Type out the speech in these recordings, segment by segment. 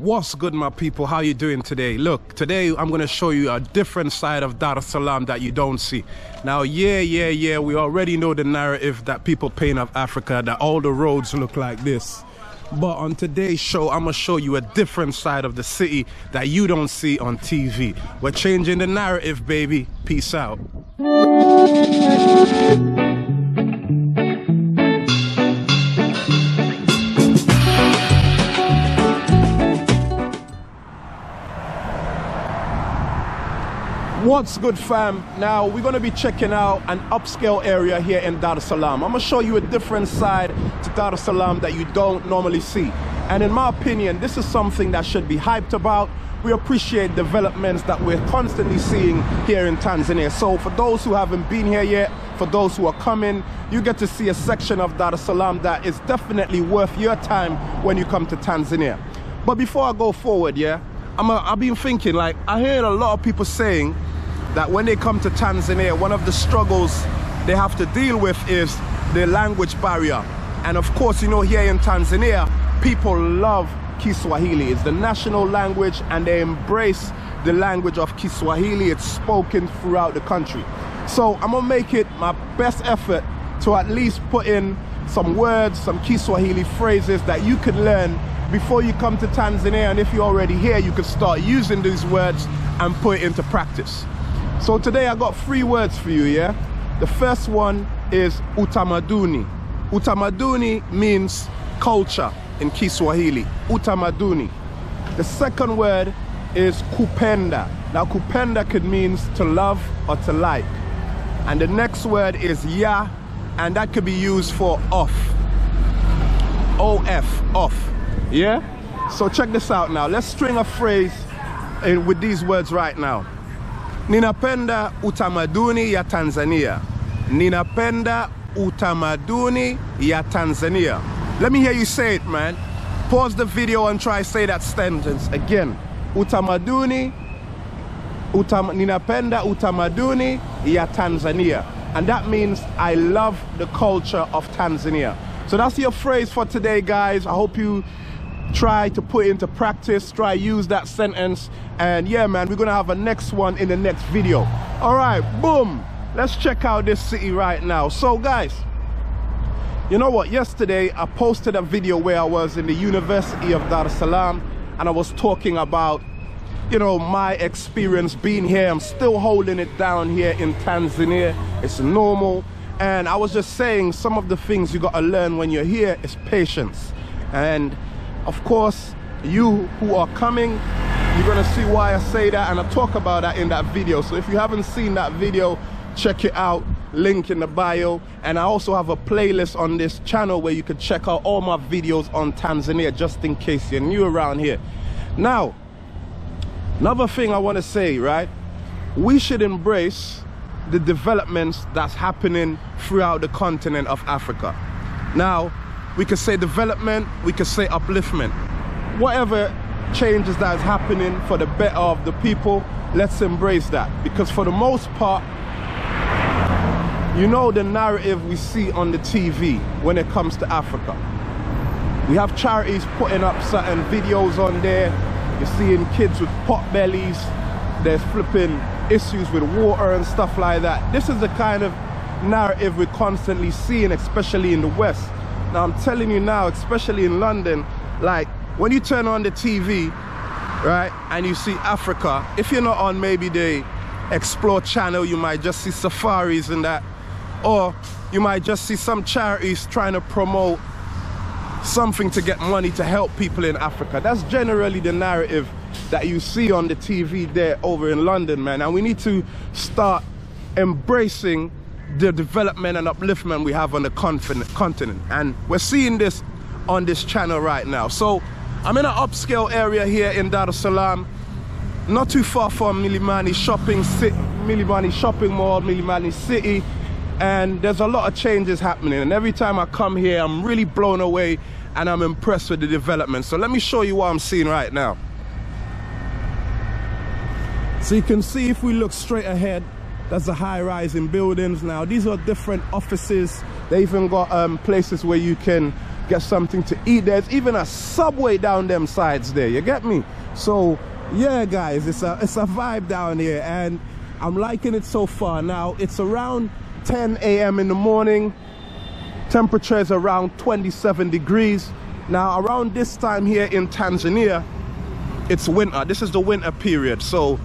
What's good, my people? How you doing today? Look, today I'm going to show you a different side of Dar es Salaam that you don't see. Now, yeah, we already know the narrative that people paint of Africa, that all the roads look like this. But on today's show, I'm going to show you a different side of the city that you don't see on TV. We're changing the narrative, baby. Peace out. What's good, fam? Now we're going to be checking out an upscale area here in Dar es Salaam. I'm going to show you a different side to Dar es Salaam that you don't normally see. And in my opinion, this is something that should be hyped about. We appreciate developments that we're constantly seeing here in Tanzania. So for those who haven't been here yet, for those who are coming, you get to see a section of Dar es Salaam that is definitely worth your time when you come to Tanzania. But before I go forward, yeah, I've been thinking, like, I heard a lot of people saying that when they come to Tanzania, one of the struggles they have to deal with is the language barrier. And of course, you know, here in Tanzania, people love Kiswahili. It's the national language and they embrace the language of Kiswahili. It's spoken throughout the country. So I'm gonna make it my best effort to at least put in some words, some Kiswahili phrases that you could learn before you come to Tanzania. And if you're already here, you can start using these words and put it into practice. So today I got three words for you, yeah? The first one is utamaduni. Utamaduni means culture in Kiswahili. Utamaduni. The second word is kupenda. Now kupenda could mean to love or to like. And the next word is ya, and that could be used for off. O-F, off, yeah? So check this out now. Let's string a phrase with these words right now. Ninapenda utamaduni ya Tanzania. Ninapenda utamaduni ya Tanzania. Let me hear you say it, man. Pause the video and try say that sentence again. Utamaduni, ninapenda utamaduni ya Tanzania. And that means I love the culture of Tanzania. So that's your phrase for today, guys. I hope you try to put into practice, try use that sentence, and yeah, man, we're gonna have a next one in the next video. All right, boom, let's check out this city right now. So guys, you know what, yesterday I posted a video where I was in the University of Dar es Salaam and I was talking about, you know, my experience being here. I'm still holding it down here in Tanzania. It's normal. And I was just saying some of the things you gotta learn when you're here is patience. And of course, you who are coming, you're gonna see why I say that, and I talk about that in that video. So if you haven't seen that video, check it out, link in the bio. And I also have a playlist on this channel where you can check out all my videos on Tanzania, just in case you're new around here. Now, another thing I wanna say, right? We should embrace the developments that's happening throughout the continent of Africa. Now, we could say development, we could say upliftment. Whatever changes that is happening for the better of the people, let's embrace that. Because for the most part, you know the narrative we see on the TV when it comes to Africa. We have charities putting up certain videos on there. You're seeing kids with pot bellies. There's flipping issues with water and stuff like that. This is the kind of narrative we're constantly seeing, especially in the West. Now I'm telling you now, especially in London, like when you turn on the TV, right, and you see Africa, if you're not on maybe the Explore channel, you might just see safaris and that, or you might just see some charities trying to promote something to get money to help people in Africa. That's generally the narrative that you see on the TV there over in London, man. And we need to start embracing the development and upliftment we have on the continent, and we're seeing this on this channel right now. So I'm in an upscale area here in Dar es Salaam, not too far from Milimani shopping mall, Milimani city, and there's a lot of changes happening, and every time I come here I'm really blown away and I'm impressed with the development. So let me show you what I'm seeing right now. So you can see, if we look straight ahead, that's the high-rise in buildings. Now, these are different offices. They even got places where you can get something to eat. There's even a Subway down them sides there, you get me? So yeah guys, it's a vibe down here and I'm liking it so far. Now it's around 10 a.m. in the morning, temperature is around 27 degrees. Now around this time here in Tanzania, it's winter. This is the winter period, so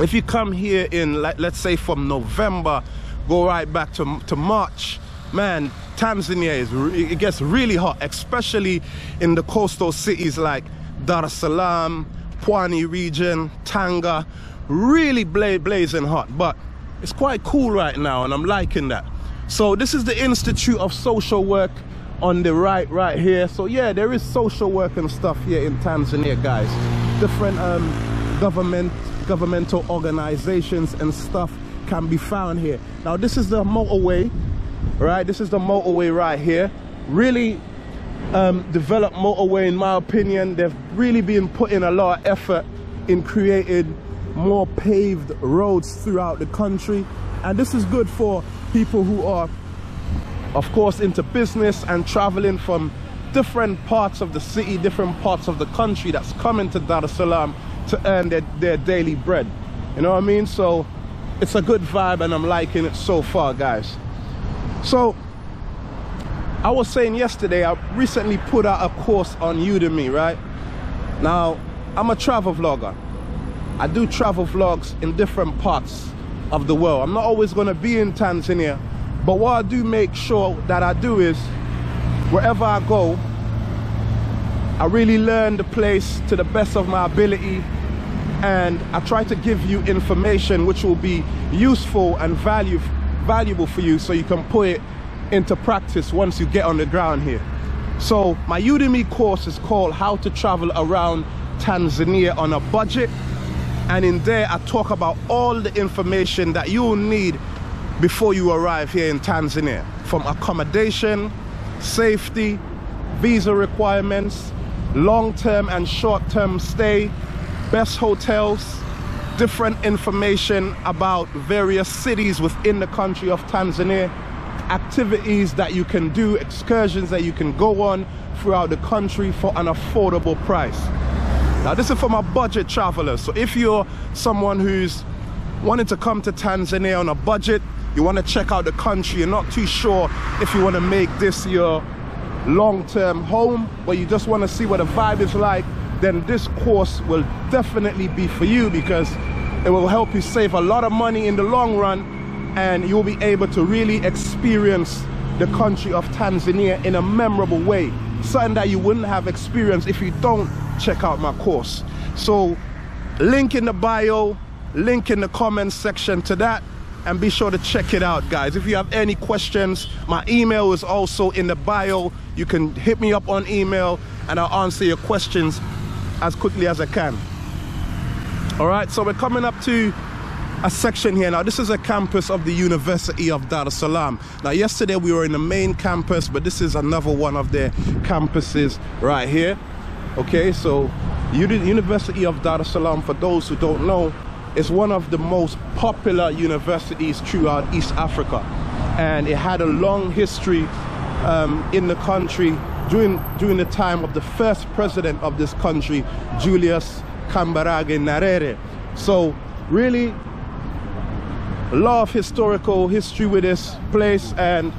if you come here in, let's say from November, go right back to March, man, Tanzania it gets really hot, especially in the coastal cities like Dar es Salaam, Pwani region, Tanga, really blazing hot. But it's quite cool right now and I'm liking that. So this is the Institute of Social Work on the right here. So yeah, there is social work and stuff here in Tanzania guys, different governmental organizations and stuff can be found here. Now this is the motorway, right? This is the motorway right here. Really developed motorway in my opinion. They've really been putting a lot of effort in creating more paved roads throughout the country, and this is good for people who are of course into business and traveling from different parts of the city, different parts of the country that's coming to Dar es Salaam to earn their daily bread, you know what I mean? So it's a good vibe and I'm liking it so far guys. So I was saying yesterday, I recently put out a course on Udemy, right? Now I'm a travel vlogger. I do travel vlogs in different parts of the world. I'm not always going to be in Tanzania, but what I do make sure that I do is wherever I go, I really learn the place to the best of my ability, and I try to give you information which will be useful and valuable for you so you can put it into practice once you get on the ground here. So my Udemy course is called How to Travel Around Tanzania on a Budget. And in there, I talk about all the information that you'll need before you arrive here in Tanzania. From accommodation, safety, visa requirements, long-term and short-term stay, best hotels, different information about various cities within the country of Tanzania, activities that you can do, excursions that you can go on throughout the country for an affordable price. Now this is for my budget travelers. So if you're someone who's wanting to come to Tanzania on a budget, you want to check out the country, you're not too sure if you want to make this your long-term home, but you just want to see what the vibe is like, then this course will definitely be for you because it will help you save a lot of money in the long run, and you'll be able to really experience the country of Tanzania in a memorable way, something that you wouldn't have experienced if you don't check out my course. So link in the bio, link in the comments section to that, and be sure to check it out guys. If you have any questions, my email is also in the bio. You can hit me up on email and I'll answer your questions as quickly as I can. All right, so we're coming up to a section here. Now this is a campus of the University of Dar es Salaam. Now yesterday we were in the main campus, but this is another one of their campuses right here. Okay, so University of Dar es Salaam, for those who don't know, is one of the most popular universities throughout East Africa, and it had a long history in the country during the time of the first president of this country, Julius Kambarage Nyerere. So really a lot of historical history with this place, and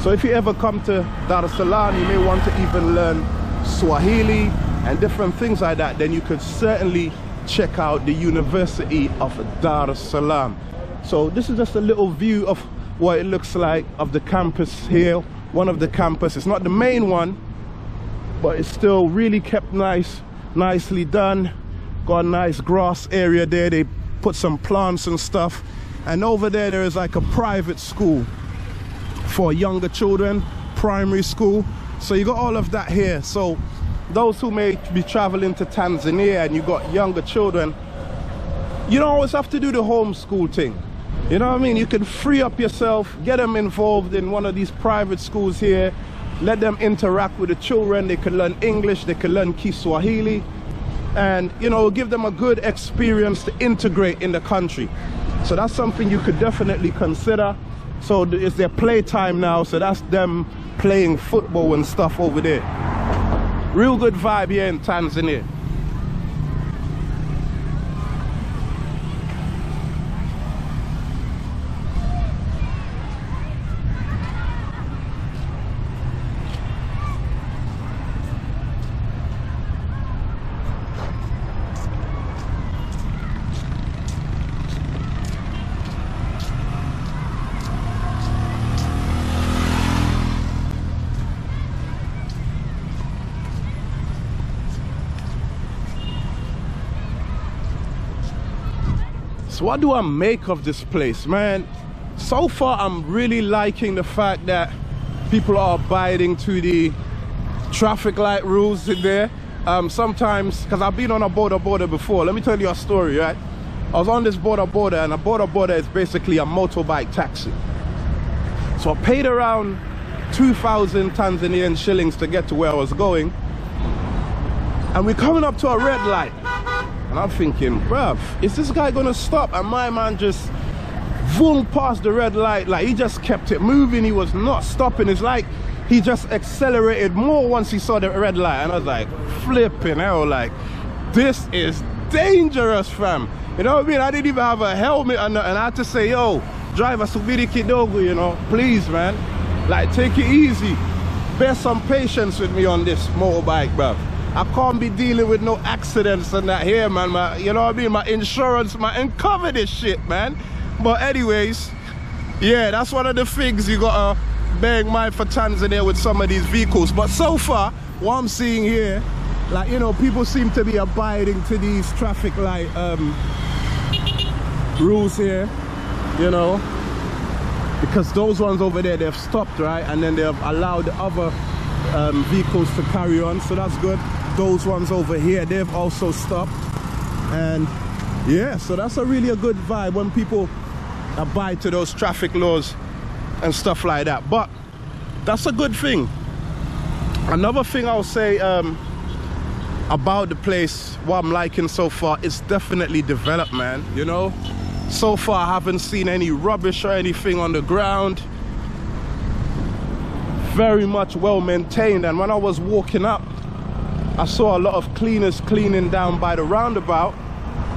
so if you ever come to Dar es Salaam, you may want to even learn Swahili and different things like that, then you could certainly check out the University of Dar es Salaam. So this is just a little view of what it looks like of the campus here, one of the campus. It's not the main one, but it's still really kept nicely done. Got a nice grass area there, they put some plants and stuff, and over there is like a private school for younger children, primary school. So you got all of that here. So those who may be traveling to Tanzania and you got younger children, you don't always have to do the homeschool thing. You know what I mean? You can free up yourself, get them involved in one of these private schools here, let them interact with the children. They can learn English, they can learn Kiswahili, and you know, give them a good experience to integrate in the country. So that's something you could definitely consider. So it's their playtime now, so that's them playing football and stuff over there. Real good vibe here in Tanzania. So what do I make of this place, man? So far, I'm really liking the fact that people are abiding to the traffic light rules in there. Sometimes, because I've been on a boda-boda before. Let me tell you a story, right? I was on this boda-boda, and a boda-boda is basically a motorbike taxi. So I paid around 2,000 Tanzanian shillings to get to where I was going. And we're coming up to a red light. And I'm thinking, bruv, is this guy gonna stop? And my man just zoomed past the red light. Like, he just kept it moving. He was not stopping. It's like he just accelerated more once he saw the red light. And I was like, flipping hell, like, this is dangerous, fam. You know what I mean? I didn't even have a helmet or nothing. I had to say, yo, driver, subiri kidogo, you know, please, man. Like, take it easy. Bear some patience with me on this motorbike, bruv. I can't be dealing with no accidents and that here, man. You know what I mean? My insurance might uncover this shit, man. But anyways, yeah, that's one of the things you gotta bear in mind for Tanzania with some of these vehicles. But so far, what I'm seeing here, like, you know, people seem to be abiding to these traffic light rules here, you know, because those ones over there, they've stopped, right? And then they've allowed the other vehicles to carry on, so that's good. Those ones over here, they've also stopped. And yeah, so that's a really a good vibe when people abide to those traffic laws and stuff like that. But that's a good thing. Another thing I'll say about the place, what I'm liking so far, it's definitely developed, man. You know, so far I haven't seen any rubbish or anything on the ground. Very much well maintained. And when I was walking up, I saw a lot of cleaners cleaning down by the roundabout,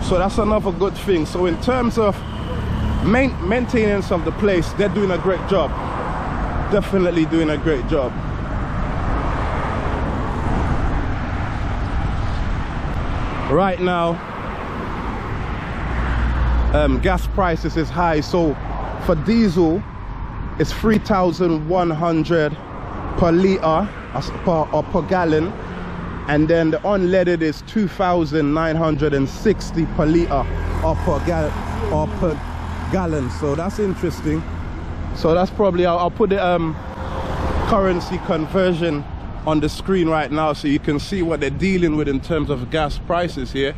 so that's another good thing. So in terms of maintenance of the place, they're doing a great job. Definitely doing a great job. Right now, gas prices is high, so for diesel it's 3,100 per litre or per gallon. And then the unleaded is 2,960 per litre or per gallon. So that's interesting. So that's probably, I'll put the currency conversion on the screen right now so you can see what they're dealing with in terms of gas prices here.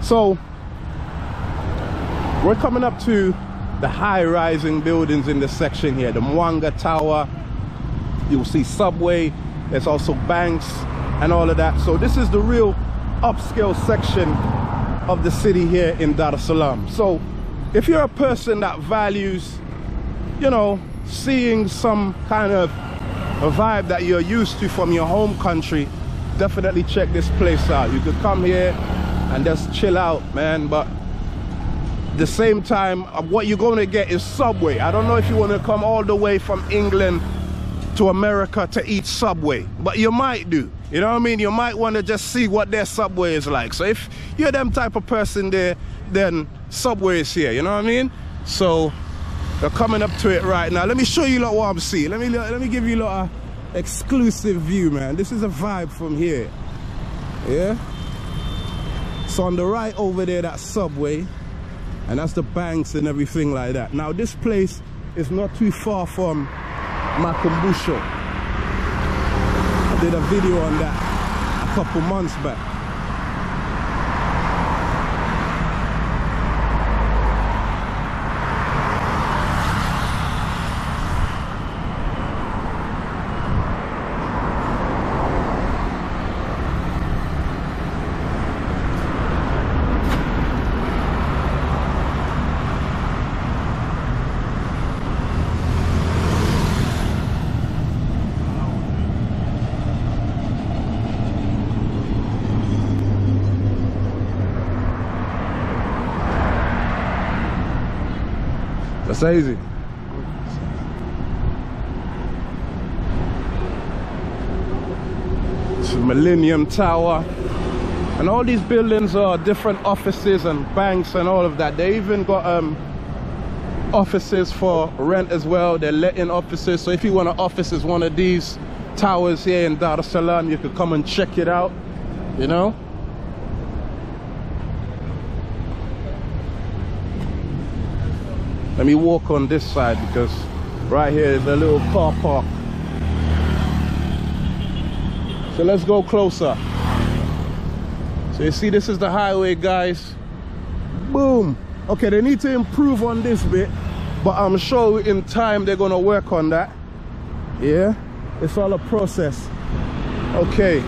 So we're coming up to the high-rising buildings in this section here. The Mwanga Tower, you'll see Subway, there's also banks and all of that. So this is the real upscale section of the city here in Dar es Salaam. So if you're a person that values, you know, seeing some kind of a vibe that you're used to from your home country, definitely check this place out. You could come here and just chill out, man. But the same time, what you're going to get is Subway. I don't know if you want to come all the way from England to America to eat Subway, but you might do. You know what I mean? You might want to just see what their Subway is like. So if you're them type of person there, then Subway is here. You know what I mean? So they're coming up to it right now. Let me show you lot what I'm seeing. Let me give you lot a exclusive view, man. This is a vibe from here. Yeah. So on the right over there, that's Subway. And that's the banks and everything like that. Now this place is not too far from Makumbusho. I did a video on that a couple months back. saizi. It's Millennium Tower. And all these buildings are different offices and banks and all of that. They even got offices for rent as well. They're letting offices. So if you want an office as one of these towers here in Dar es Salaam, you could come and check it out, you know. Let me walk on this side because right here is a little car park. So let's go closer. So you see, this is the highway, guys. Boom. Okay, they need to improve on this bit, but I'm sure in time they're gonna work on that. Yeah, it's all a process. Okay.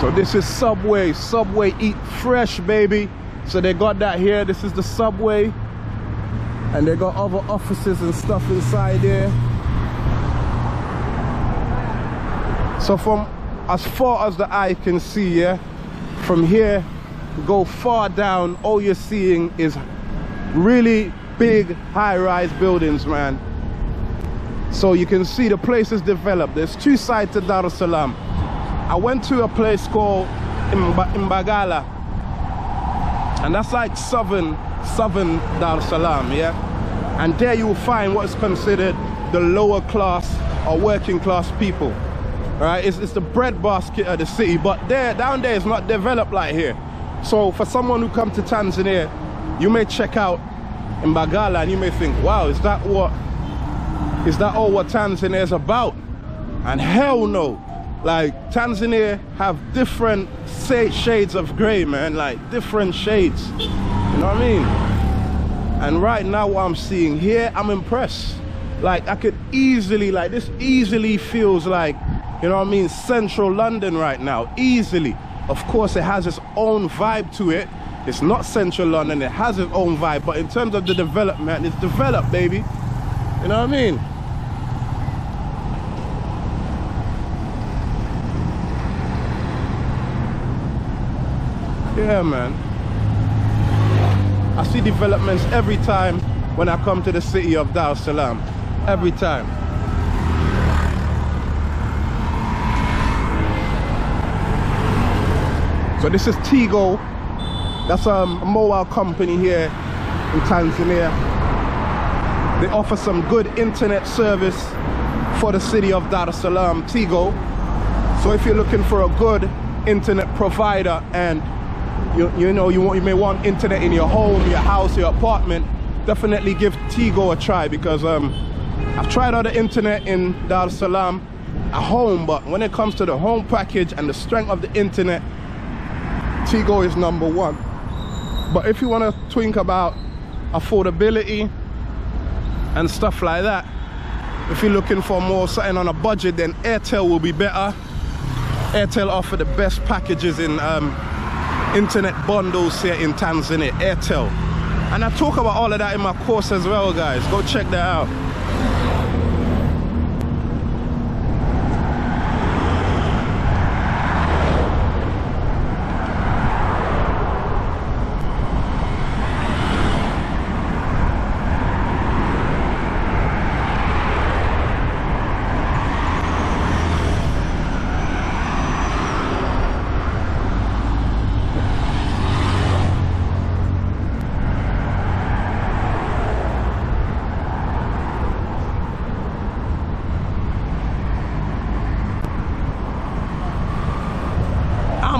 So this is Subway. Subway, eat fresh, baby. So they got that here. This is the Subway. And they got other offices and stuff inside there. So from as far as the eye can see, yeah, from here, go far down, all you're seeing is really big high-rise buildings, man. So you can see the place is developed. There's two sides to Dar es Salaam. I went to a place called Mbagala, and that's like southern Dar es Salaam, yeah? And there you will find what is considered the lower class or working class people, all right? It's the breadbasket of the city, but there, down there is not developed like here. So for someone who comes to Tanzania, you may check out Mbagala and you may think, wow, is that all what Tanzania is about? And hell no. Like, Tanzania have different shades of grey, man, like different shades, you know what I mean? And right now what I'm seeing here, I'm impressed. Like, I could easily, like, this easily feels like, you know what I mean, central London right now, easily. Of course, it has its own vibe to it. It's not central London, it has its own vibe, but in terms of the development, it's developed, baby, you know what I mean? Yeah, man. I see developments every time when I come to the city of Dar es Salaam. Every time. So this is Tigo. That's a mobile company here in Tanzania. They offer some good internet service for the city of Dar es Salaam, Tigo. So if you're looking for a good internet provider and you may want internet in your home, your house, your apartment, definitely give Tigo a try, because I've tried other internet in Dar es Salaam at home, but when it comes to the home package and the strength of the internet, Tigo is number one. But if you want to think about affordability and stuff like that, if you're looking for more something on a budget, then Airtel will be better. Airtel offer the best packages in internet bundles here in Tanzania, Airtel. And I talk about all of that in my course as well, guys. Go check that out.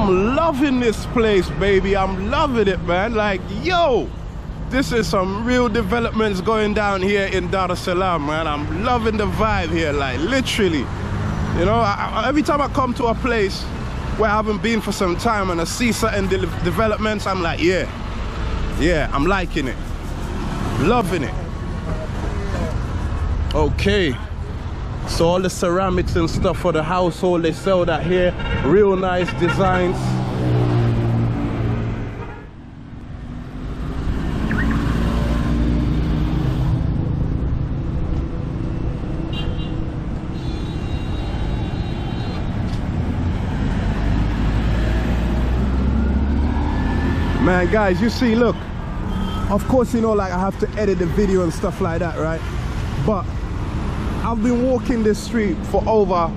Loving this place, baby. I'm loving it, man. Like, yo, this is some real developments going down here in Dar es Salaam, man. I'm loving the vibe here, like, literally, you know. Every time I come to a place where I haven't been for some time and I see certain developments, I'm like, yeah, I'm liking it, loving it. Okay, so all the ceramics and stuff for the household, they sell that here. Real nice designs. Man, guys, you see, look, of course, you know, like I have to edit the video and stuff like that, right? But I've been walking this street for over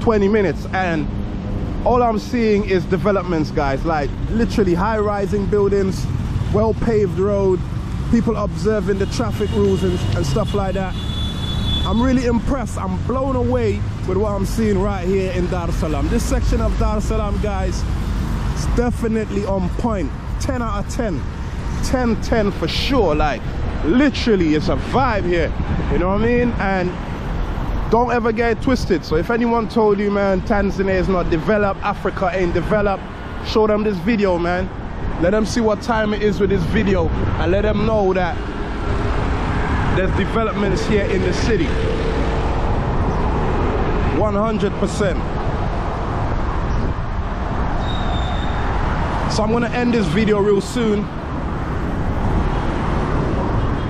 20 minutes and all I'm seeing is developments, guys, like literally high-rising buildings, well-paved road, people observing the traffic rules and stuff like that. I'm really impressed. I'm blown away with what I'm seeing right here in Dar es Salaam. This section of Dar es Salaam, guys, is definitely on point. 10 out of 10. 10, 10 for sure. Like, literally, it's a vibe here. You know what I mean? And don't ever get it twisted. So if anyone told you, man, Tanzania is not developed, Africa ain't developed, show them this video, man. Let them see what time it is with this video and let them know that there's developments here in the city. 100%. So I'm gonna end this video real soon.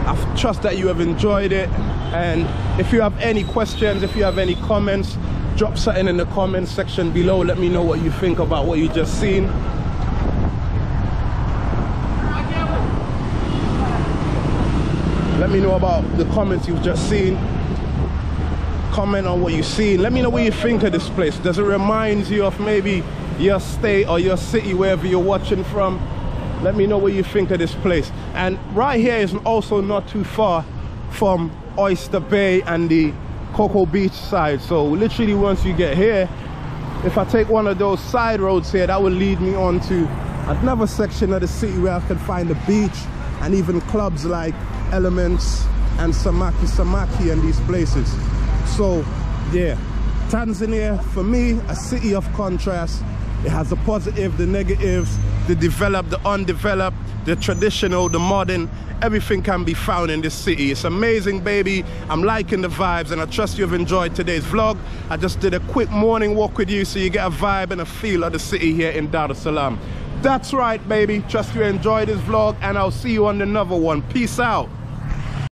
I trust that you have enjoyed it. And if you have any questions, if you have any comments, drop something in the comments section below. Let me know what you think about what you just seen. Let me know about the comments you've just seen. Comment on what you've seen. Let me know what you think of this place. Does it remind you of maybe your state or your city, wherever you're watching from? Let me know what you think of this place. And right here is also not too far from Oyster Bay and the Coco Beach side. So literally once you get here, if I take one of those side roads here, that will lead me on to another section of the city where I can find the beach and even clubs like Elements and Samaki and these places. So yeah, Tanzania for me, a city of contrast. It has the positive, the negatives, the developed, the undeveloped, the traditional, the modern. Everything can be found in this city. It's amazing, baby. I'm liking the vibes and I trust you've enjoyed today's vlog. I just did a quick morning walk with you so you get a vibe and a feel of the city here in Dar es Salaam. That's right, baby. Trust you enjoyed this vlog and I'll see you on another one. Peace out.